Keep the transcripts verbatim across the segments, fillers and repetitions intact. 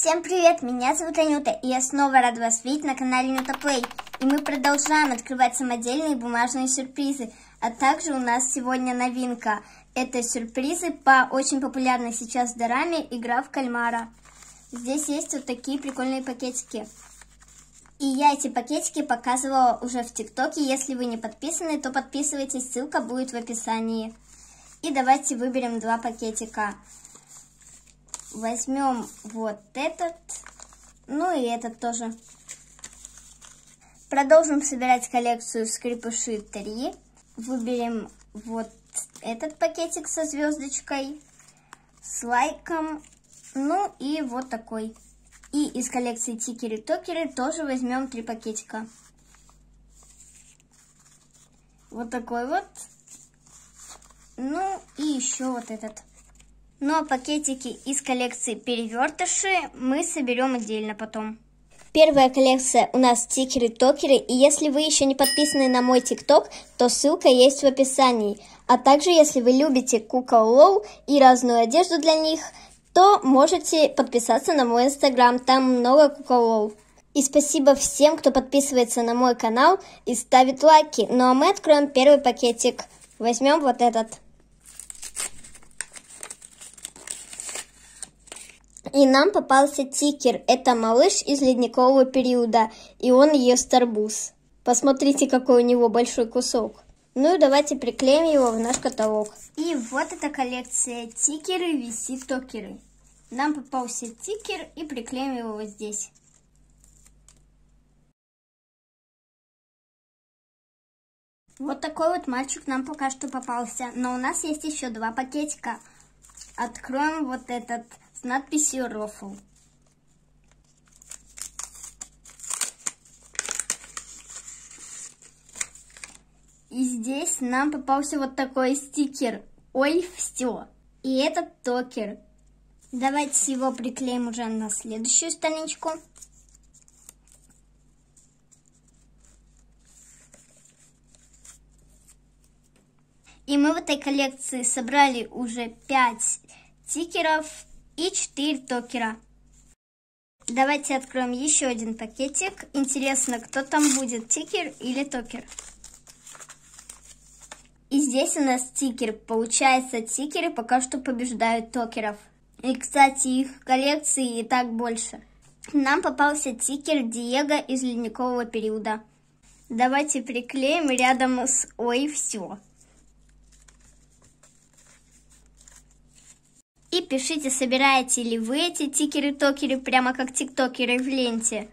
Всем привет, меня зовут Анюта, и я снова рада вас видеть на канале Нюта Плей. И мы продолжаем открывать самодельные бумажные сюрпризы, а также у нас сегодня новинка. Это сюрпризы по очень популярной сейчас дораме «Игра в кальмара». Здесь есть вот такие прикольные пакетики. И я эти пакетики показывала уже в ТикТоке. Если вы не подписаны, то подписывайтесь, ссылка будет в описании. И давайте выберем два пакетика. Возьмем вот этот, ну и этот тоже. Продолжим собирать коллекцию Скрипыши три. Выберем вот этот пакетик со звездочкой, с лайком, ну и вот такой. И из коллекции Тикеры Токеры тоже возьмем три пакетика. Вот такой вот. Ну и еще вот этот. Ну а пакетики из коллекции Перевертыши мы соберем отдельно потом. Первая коллекция у нас Тикеры Токеры. И если вы еще не подписаны на мой ТикТок, то ссылка есть в описании. А также если вы любите кукол лол и разную одежду для них, то можете подписаться на мой инстаграм, там много куколов. И спасибо всем, кто подписывается на мой канал и ставит лайки. Ну а мы откроем первый пакетик. Возьмем вот этот. И нам попался тикер. Это малыш из ледникового периода. И он ест арбуз. Посмотрите, какой у него большой кусок. Ну и давайте приклеим его в наш каталог. И вот эта коллекция Тикеры Виси Токеры. Нам попался тикер, и приклеим его вот здесь. Вот такой вот мальчик нам пока что попался. Но у нас есть еще два пакетика. Откроем вот этот с надписью «Рофл». И здесь нам попался вот такой стикер. Ой, все. И этот токер. Давайте его приклеим уже на следующую страничку. И мы в этой коллекции собрали уже пять тикеров и четыре токера. Давайте откроем еще один пакетик. Интересно, кто там будет, тикер или токер. И здесь у нас тикер. Получается, тикеры пока что побеждают токеров. И, кстати, их коллекции и так больше. Нам попался тикер Диего из ледникового периода. Давайте приклеим рядом с «Ой, все». И пишите, собираете ли вы эти тикеры-токеры, прямо как тиктокеры в ленте.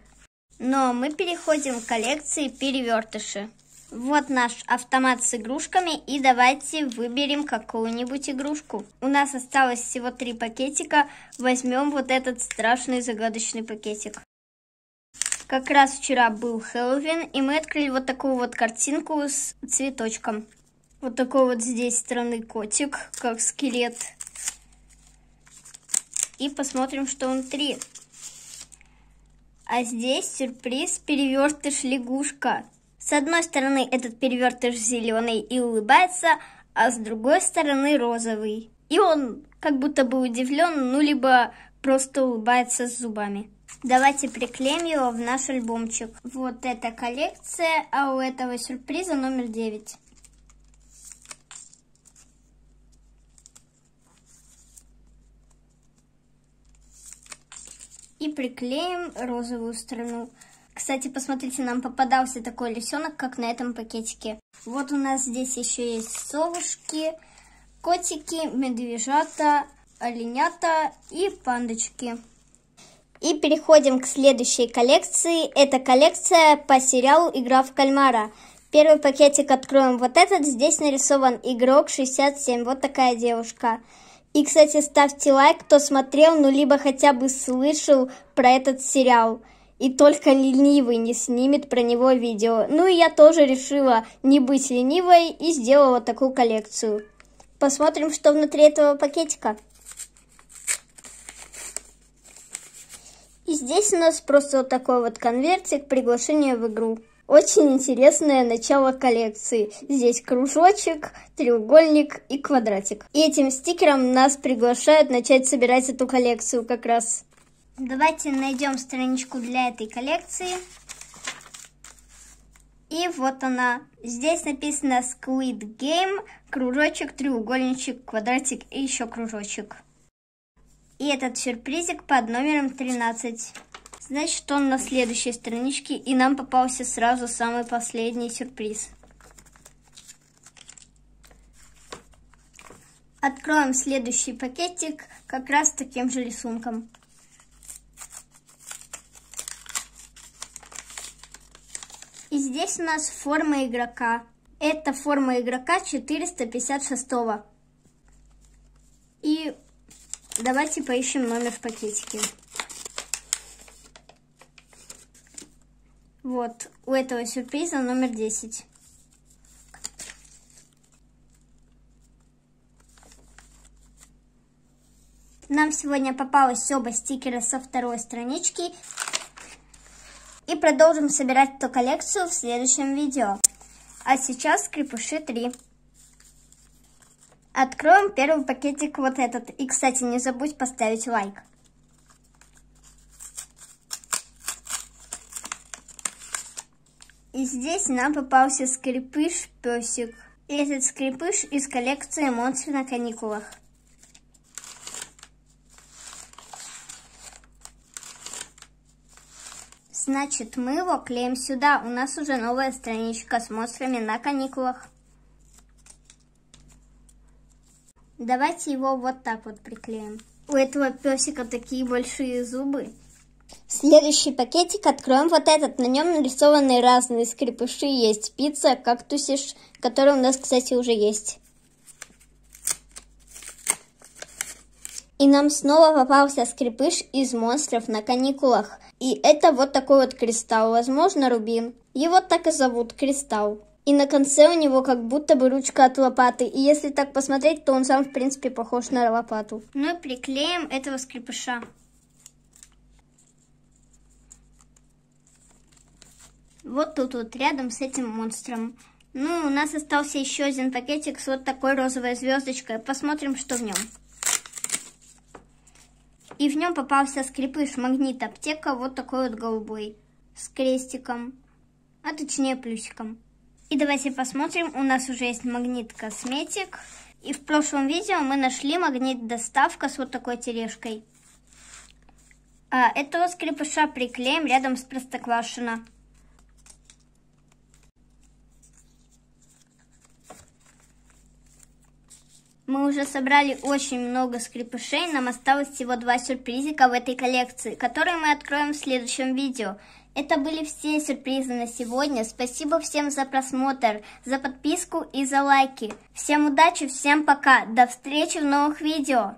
Но мы переходим к коллекции Перевертыши. Вот наш автомат с игрушками, и давайте выберем какую-нибудь игрушку. У нас осталось всего три пакетика, возьмем вот этот страшный загадочный пакетик. Как раз вчера был Хэллоуин, и мы открыли вот такую вот картинку с цветочком. Вот такой вот здесь странный котик, как скелет. И посмотрим, что внутри. А здесь сюрприз перевертыш-лягушка. С одной стороны этот перевертыш зеленый и улыбается, а с другой стороны розовый. И он как будто бы удивлен, ну либо просто улыбается с зубами. Давайте приклеим его в наш альбомчик. Вот эта коллекция, а у этого сюрприза номер девять. И приклеим розовую сторону. Кстати, посмотрите, нам попадался такой лисенок, как на этом пакетике. Вот у нас здесь еще есть совушки, котики, медвежата, оленята и пандочки. И переходим к следующей коллекции. Это коллекция по сериалу «Игра в кальмара». Первый пакетик откроем вот этот. Здесь нарисован игрок шестьдесят семь. Вот такая девушка. И, кстати, ставьте лайк, кто смотрел, ну либо хотя бы слышал про этот сериал. И только ленивый не снимет про него видео. Ну и я тоже решила не быть ленивой и сделала вот такую коллекцию. Посмотрим, что внутри этого пакетика. И здесь у нас просто вот такой вот конвертик приглашения в игру. Очень интересное начало коллекции. Здесь кружочек, треугольник и квадратик. И этим стикером нас приглашают начать собирать эту коллекцию как раз. Давайте найдем страничку для этой коллекции. И вот она. Здесь написано Squid Game, кружочек, треугольничек, квадратик и еще кружочек. И этот сюрпризик под номером тринадцать. Значит, он на следующей страничке, и нам попался сразу самый последний сюрприз. Откроем следующий пакетик как раз с таким же рисунком. И здесь у нас форма игрока. Это форма игрока четыреста пятьдесят шестого. И давайте поищем номер в пакетике. Вот, у этого сюрприза номер десять. Нам сегодня попалось оба стикера со второй странички. И продолжим собирать эту коллекцию в следующем видео. А сейчас Скрипыши три. Откроем первый пакетик, вот этот. И, кстати, не забудь поставить лайк. И здесь нам попался скрипыш-песик. И этот скрипыш из коллекции «Монстры на каникулах». Значит, мы его клеим сюда. У нас уже новая страничка с монстрами на каникулах. Давайте его вот так вот приклеим. У этого песика такие большие зубы. Следующий пакетик откроем вот этот. На нем нарисованы разные скрипыши. Есть пицца, кактусиш, который у нас, кстати, уже есть. И нам снова попался скрипыш из «Монстров на каникулах». И это вот такой вот кристалл, возможно, рубин. Его так и зовут, кристалл. И на конце у него как будто бы ручка от лопаты. И если так посмотреть, то он сам, в принципе, похож на лопату. Ну и приклеим этого скрипыша. Вот тут вот, рядом с этим монстром. Ну, у нас остался еще один пакетик с вот такой розовой звездочкой. Посмотрим, что в нем. И в нем попался скрепыш магнит аптека, вот такой вот голубой, с крестиком, а точнее плюсиком. И давайте посмотрим, у нас уже есть магнит косметик. И в прошлом видео мы нашли магнит доставка с вот такой тележкой. А этого скрепыша приклеим рядом с Простоквашино. Мы уже собрали очень много скрепышей, нам осталось всего два сюрпризика в этой коллекции, которые мы откроем в следующем видео. Это были все сюрпризы на сегодня. Спасибо всем за просмотр, за подписку и за лайки. Всем удачи, всем пока, до встречи в новых видео!